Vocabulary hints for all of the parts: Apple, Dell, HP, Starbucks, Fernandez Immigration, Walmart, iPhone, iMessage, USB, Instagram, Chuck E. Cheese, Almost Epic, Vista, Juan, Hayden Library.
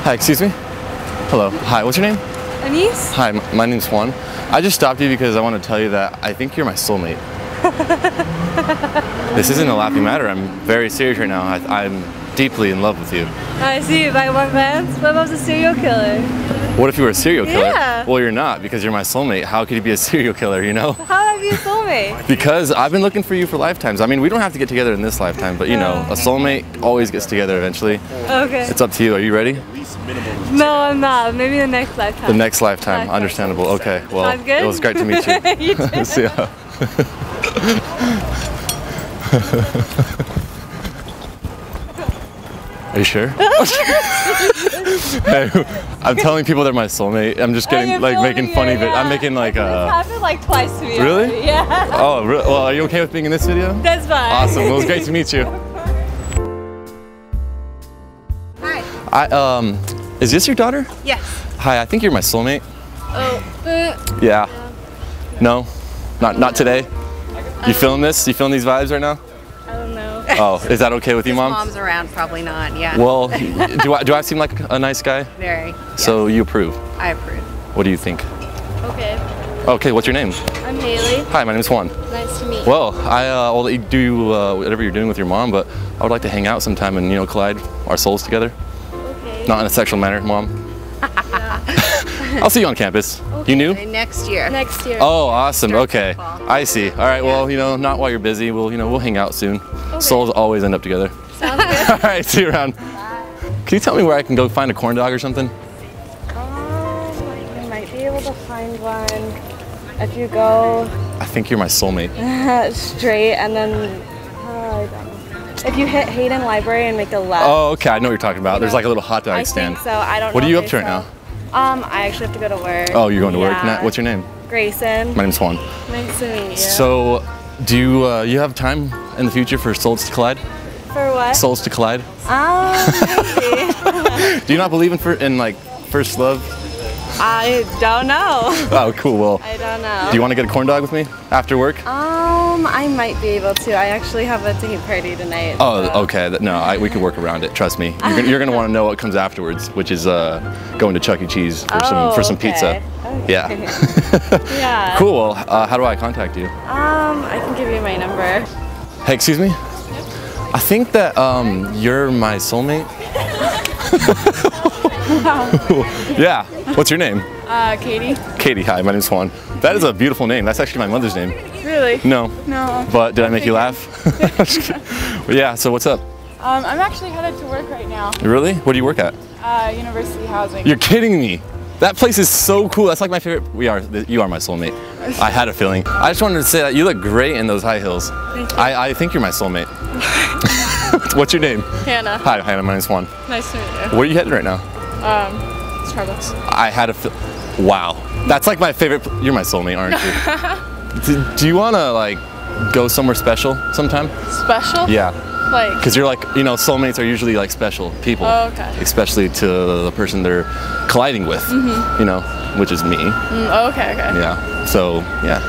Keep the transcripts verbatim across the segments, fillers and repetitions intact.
Hi, excuse me? Hello. Hi, what's your name? Anise? Hi, my name's Juan. I just stopped you because I want to tell you that I think you're my soulmate. This isn't a laughing matter. I'm very serious right now. I, I'm deeply in love with you. I see you, my one man's. My mom's a serial killer. What if you were a serial killer? Yeah. Well, you're not because you're my soulmate. How could you be a serial killer, you know? How have you a soulmate? Because I've been looking for you for lifetimes. I mean, we don't have to get together in this lifetime, but you know, a soulmate always gets together eventually. Okay. It's up to you. Are you ready? No, I'm not. Maybe the next lifetime. The next lifetime. Lifetime. Understandable. Okay. Well, sounds good? It was great to meet you. You too. See ya. Are you sure? Hey, I'm telling people they're my soulmate. I'm just getting like making fun of it. I'm making like a. It's happened like twice to me. Really? Yeah. Oh, re well, are you okay with being in this video? That's fine. Awesome. Well, it was great to meet you. Hi. I um, is this your daughter? Yes. Hi, I think you're my soulmate. Oh. Uh, yeah. Uh, no, not not today. You feeling this? You feeling these vibes right now? I don't know. Oh, is that okay with you, Mom? Mom's around, probably not. Yeah. Well, do I do I seem like a nice guy? Very. Yes. So you approve? I approve. What do you think? Okay. Okay. What's your name? I'm Haley. Hi, my name is Juan. Nice to meet you. Well, I uh, will do uh, whatever you're doing with your mom, but I would like to hang out sometime and you know collide our souls together. Okay. Not in a sexual manner, Mom. I'll see you on campus. Okay. You new? Next year. Next year. Oh, awesome. Okay. I see. All right. Well, you know, not while you're busy. We'll, you know, we'll hang out soon. Okay. Souls always end up together. Sounds good. All right. See you around. Bye. Can you tell me where I can go find a corn dog or something? Um, you might be able to find one if you go. I think you're my soulmate. Straight and then. Uh, I don't know. If you hit Hayden Library and make a left. Oh, okay. I know what you're talking about. You There's know, like a little hot dog I stand. Think so. I don't. What know are you up to right now? Um, I actually have to go to work. Oh, you're going to yeah. work. What's your name? Grayson. My name's Juan. Nice to meet you. So, do you, uh, you have time in the future for souls to collide? For what? Souls to collide. Oh, maybe. Do you not believe in for, in like first love? I don't know. Oh, cool. Well, I don't know. Do you want to get a corn dog with me after work? Um, I might be able to. I actually have a tea party tonight. Oh, so. Okay. No, I, we could work around it. Trust me. You're, you're going to want to know what comes afterwards, which is uh, going to Chuck E. Cheese for oh, some for some okay. pizza. Okay. Yeah. Yeah. Cool. Well, uh, how do I contact you? Um, I can give you my number. Hey, excuse me. I think that um, you're my soulmate. Yeah. What's your name? Uh, Katie. Katie. Hi, my name's Juan. That is a beautiful name. That's actually my mother's name. Really? No. No. But did I make you laugh? Yeah. So what's up? Um, I'm actually headed to work right now. Really? What do you work at? Uh, university housing. You're kidding me. That place is so cool. That's like my favorite. We are. You are my soulmate. I had a feeling. I just wanted to say that you look great in those high heels. Thank you. I, I think you're my soulmate. What's your name? Hannah. Hi, Hannah. My name's Juan. Nice to meet you. Where are you headed right now? Um. Starbucks. I had a f wow. That's like my favorite. You're my soulmate, aren't you? do, do you want to like go somewhere special sometime? Special? Yeah. Like? Because you're like, you know, soulmates are usually like special people. Oh, okay. Especially to the person they're colliding with, mm-hmm. you know, which is me. Mm, oh, okay, okay. Yeah. So, yeah.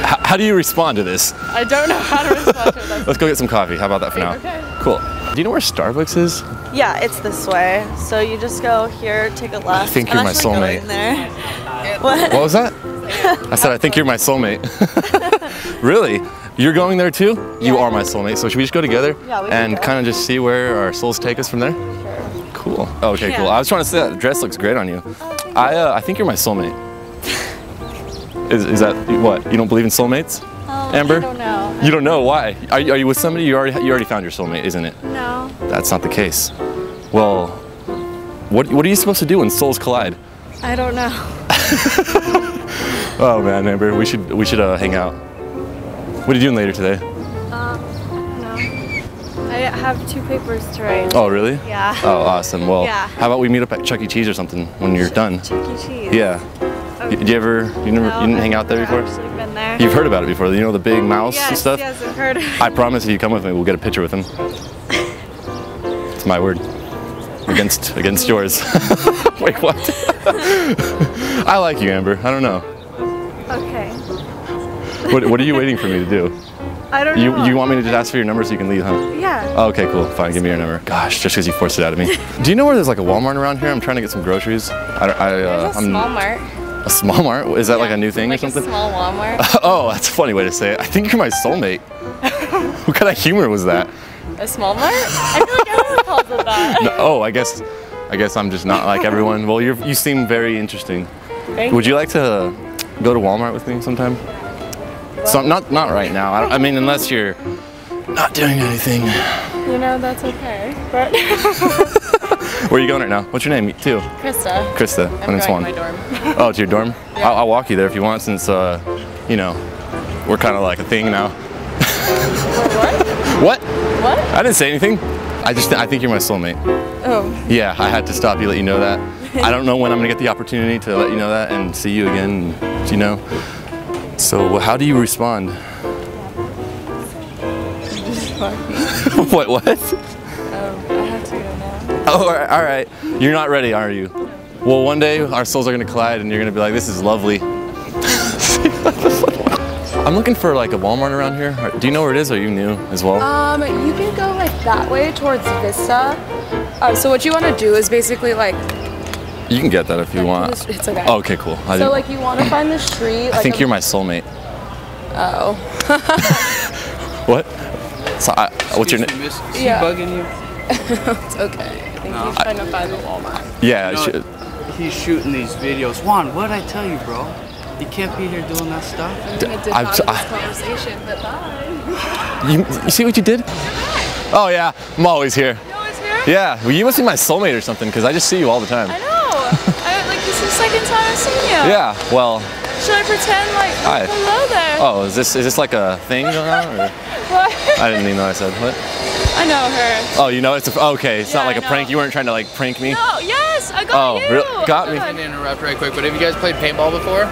how, how do you respond to this? I don't know how to respond to this. Let's go get some coffee. How about that for now? Okay. Cool. Do you know where Starbucks is? Yeah, it's this way. So you just go here, take a left. I think you're my soulmate. Go in there. What? What was that? I said I think you're my soulmate. Really? You're going there too? Yeah. You are my soulmate. So should we just go together yeah, we and kind of just see where our souls take us from there? Sure. Cool. Oh, okay, yeah. Cool. I was trying to say that the dress looks great on you. Oh, thank you. I uh, I think you're my soulmate. Is, is that what? You don't believe in soulmates? Um, Amber? I don't know. You don't know? Why? Are you, are you with somebody? You already you already found your soulmate, isn't it? No. That's not the case. Well, what what are you supposed to do when souls collide? I don't know. Oh man, Amber, we should we should uh, hang out. What are you doing later today? Um, no. I have two papers to write. Oh really? Yeah. Oh awesome. Well, yeah. How about we meet up at Chuck E. Cheese or something when you're Ch done? Chuck E. Cheese. Yeah. You, do you ever, you never, no, you didn't I've hang out there before? I've been there. You've heard about it before, you know the big mouse yes, and stuff? Yes, I've heard of it. I promise if you come with me, we'll get a picture with him. It's my word. Against, against yours. Wait, what? I like you, Amber. I don't know. Okay. What, what are you waiting for me to do? I don't know. You, you want me to just ask for your number so you can leave, huh? Yeah. Oh, okay, cool. Fine, give me your number. Gosh, just because you forced it out of me. Do you know where there's like a Walmart around here? I'm trying to get some groceries. I, I, uh, there's a I'm, small mart. A small mart? Is that yeah, like a new thing like or something? A small Walmart. Oh, that's a funny way to say it. I think you're my soulmate. What kind of humor was that? A small mart? I feel like everyone calls it that. No, oh, I guess, I guess I'm just not like everyone. Well, you're, you seem very interesting. Thank Would you. you like to go to Walmart with me sometime? So not not right now. I, don't, I mean, unless you're not doing anything. You know, that's okay. But where are you going right now? What's your name? Too. Krista. Krista. I'm going to my dorm. Oh, it's your dorm. Yeah. I'll, I'll walk you there if you want, since uh, you know, we're kind of like a thing now. What? What? What? I didn't say anything. I just th I think you're my soulmate. Oh. Yeah, I had to stop you, let you know that. I don't know when I'm gonna get the opportunity to let you know that and see you again. You know. So how do you respond? What? What? Oh, I have to go now. Oh, all right, all right. You're not ready, are you? Well, one day our souls are gonna collide, and you're gonna be like, "This is lovely." I'm looking for like a Walmart around here. Do you know where it is? Are you new as well? Um, you can go like that way towards Vista. Uh, so what you want to do is basically like. You can get that if you want. It's okay. Oh, okay, cool. I so, like, you want to find the street. Like I think you're my soulmate. Uh oh. What? So I, what's your name? Yeah. Bugging you. It's okay. I think no, he's I, trying to find the Walmart. Yeah. You know, he's shooting these videos. Juan, what did I tell you, bro? You can't be here doing that stuff. I mean, it did not in this conversation, but bye. You, you see what you did? Oh yeah, I'm always here. You're always here? Yeah. Well, you must be my soulmate or something, because I just see you all the time. I know. I, like, this is the second time I've seen you. Yeah, well. Should I pretend like, oh, hello there? Oh, is this is this like a thing going on? Or? What? I didn't even know I said what. I know her. Oh, you know it's a, okay. It's yeah, not like I a know. prank. You weren't trying to like prank me. No, yes, I got oh, you. Oh, got me. I'm gonna interrupt right quick, but have you guys played paintball before?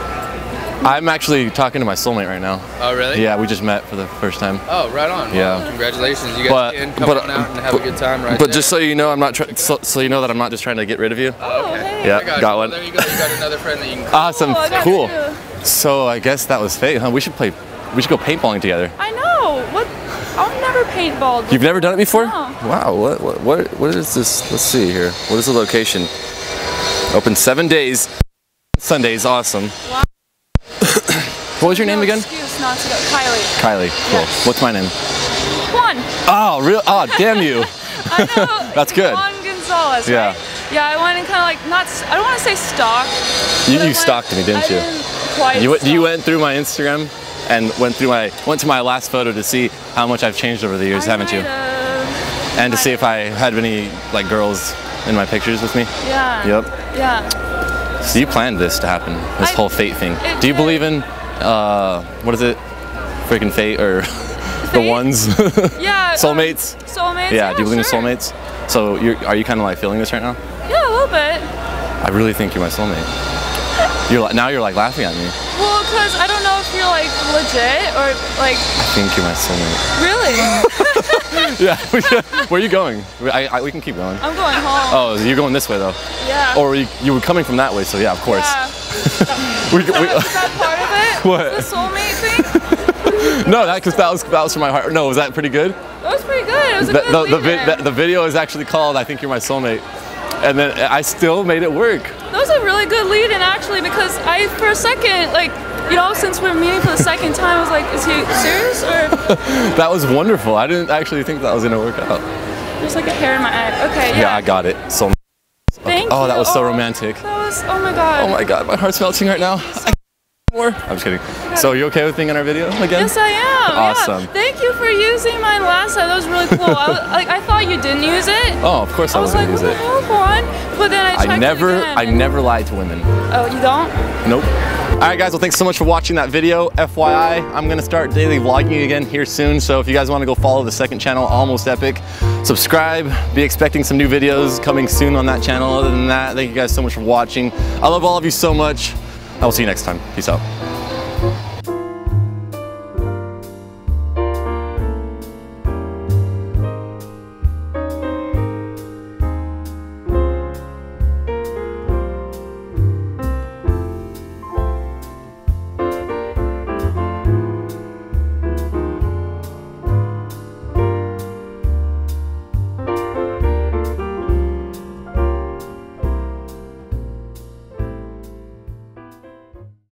I'm actually talking to my soulmate right now. Oh, really? Yeah, we just met for the first time. Oh, right on. Yeah. Well, congratulations. You guys but, can come but, on out and have but, a good time right But there. just so you know, I'm not trying, so, so you know that I'm not just trying to get rid of you. Oh, okay. Hey. Yeah, I got, got one. Well, there you go. You got another friend that you can call. Awesome. Oh, cool. You. So I guess that was fate, huh? We should play, we should go paintballing together. I know. What? I've never paintballed before. You've never done it before? No. Wow. What, what, what, what is this? Let's see here. What is the location? Open seven days. Sundays. Awesome. Wow. What was your no name again? Excuse not to go. Kylie. Kylie, cool. Yeah. What's my name? Juan. Oh, real? Oh, damn you. I know. That's good. Juan Gonzalez, yeah. Right? Yeah, I went and kind of like, not, I don't want to say stalk. You, you stalked me, didn't I you? Didn't quite you, you went through my Instagram and went through my, went to my last photo to see how much I've changed over the years, I haven't you? Have. And to I see if I had any, like, girls in my pictures with me. Yeah. Yep. Yeah. So you planned this to happen, this I, whole fate thing. It, Do you believe in... Uh, what is it? Freaking fate or fate? The ones? Yeah. Soulmates? Um, soulmates? Yeah, yeah, do you believe sure. in soulmates? So, you're, are you kind of like feeling this right now? Yeah, a little bit. I really think you're my soulmate. You're like, now you're like laughing at me. Well, because I don't know if you're like legit or like... I think you're my soulmate. Really? Yeah. Where are you going? I, I, we can keep going. I'm going home. Oh, so you're going this way though? Yeah. Or you, you were coming from that way, so yeah, of course. Yeah. we, so we, was that part of it? What? The soulmate thing? No, that, cause that was that was from my heart. No, was that pretty good? That was pretty good. It was a the, good the, the, the, the video is actually called "I Think You're My Soulmate," and then I still made it work. That was a really good lead-in, actually, because I, for a second, like, you know, since we're meeting for the second time, I was like, "Is he serious?" Or that was wonderful. I didn't actually think that was gonna work out. There's like a hair in my eye. Okay. Yeah, yeah I got it. Soulmate. Thank okay. you. Oh, that was oh, so romantic. That was. Oh my god. Oh my god, my heart's melting right now. I More. I'm just kidding. So, are you okay with being in our video again? Yes, I am. Awesome. Yeah. Thank you for using mine last time. That was really cool. I, was, like, I thought you didn't use it. Oh, of course I, I was like, use it. One. But then I checked I never, it again. I never lie to women. Oh, you don't? Nope. All right, guys. Well, thanks so much for watching that video. F Y I, I'm gonna start daily vlogging again here soon. So, if you guys want to go follow the second channel, Almost Epic, subscribe. Be expecting some new videos coming soon on that channel. Other than that, thank you guys so much for watching. I love all of you so much. I will see you next time. Peace out.